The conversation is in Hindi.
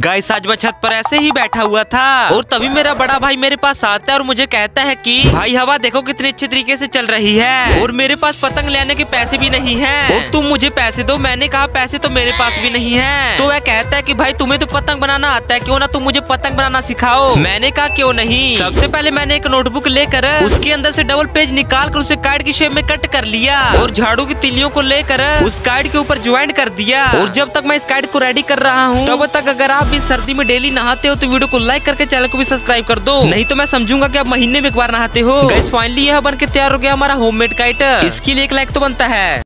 गाइस आज मैं छत पर ऐसे ही बैठा हुआ था और तभी मेरा बड़ा भाई मेरे पास आता है और मुझे कहता है कि भाई हवा देखो कितने अच्छे तरीके से चल रही है और मेरे पास पतंग लेने के पैसे भी नहीं है और तुम मुझे पैसे दो। मैंने कहा पैसे तो मेरे पास भी नहीं है। तो वह कहता है कि भाई तुम्हें तो पतंग बनाना आता है, क्यों ना तुम मुझे पतंग बनाना सिखाओ। मैंने कहा क्यों नहीं। सबसे पहले मैंने एक नोटबुक लेकर उसके अंदर से डबल पेज निकाल कर उसे कार्ड की शेप में कट कर लिया और झाड़ू की तिलियों को लेकर उस कार्ड के ऊपर ज्वाइंट कर दिया। और जब तक मैं इस कार्ड को रेडी कर रहा हूँ तब तक अगर आप भी सर्दी में डेली नहाते हो तो वीडियो को लाइक करके चैनल को भी सब्सक्राइब कर दो, नहीं तो मैं समझूंगा कि आप महीने में एक बार नहाते हो। गाइस फाइनली यह बन के तैयार हो गया हमारा होममेड काइट। इसके लिए एक लाइक तो बनता है।